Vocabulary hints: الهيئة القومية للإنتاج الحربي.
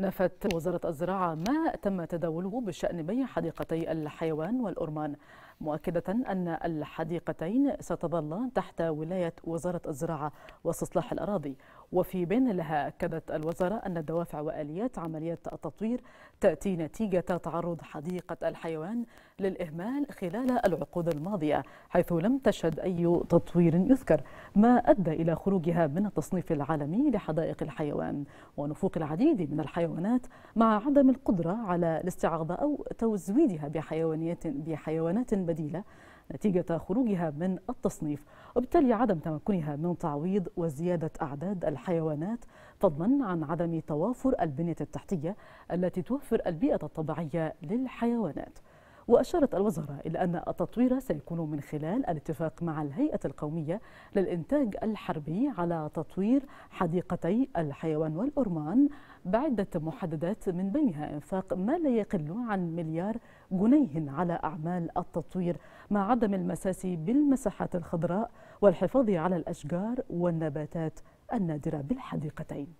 نفت وزارة الزراعة ما تم تداوله بشأن بيع حديقتي الحيوان والأرمان، مؤكدة أن الحديقتين ستظل تحت ولاية وزارة الزراعة واستصلاح الأراضي. وفي بيان لها أكدت الوزارة أن الدوافع وآليات عملية التطوير تأتي نتيجة تعرض حديقة الحيوان للإهمال خلال العقود الماضية، حيث لم تشهد أي تطوير يذكر، ما أدى إلى خروجها من التصنيف العالمي لحدائق الحيوان ونفوق العديد من الحيوانات، مع عدم القدرة على الاستعاضة أو تزويدها بحيوانات بديلة نتيجة خروجها من التصنيف، وبالتالي عدم تمكنها من تعويض وزيادة أعداد الحيوانات، فضلا عن عدم توافر البنية التحتية التي توفر البيئة الطبيعية للحيوانات. وأشارت الوزارة إلى أن التطوير سيكون من خلال الاتفاق مع الهيئة القومية للإنتاج الحربي على تطوير حديقتي الحيوان والأرمان بعدة محددات، من بينها إنفاق ما لا يقل عن $1 مليار على أعمال التطوير، مع عدم المساس بالمساحات الخضراء والحفاظ على الأشجار والنباتات النادرة بالحديقتين.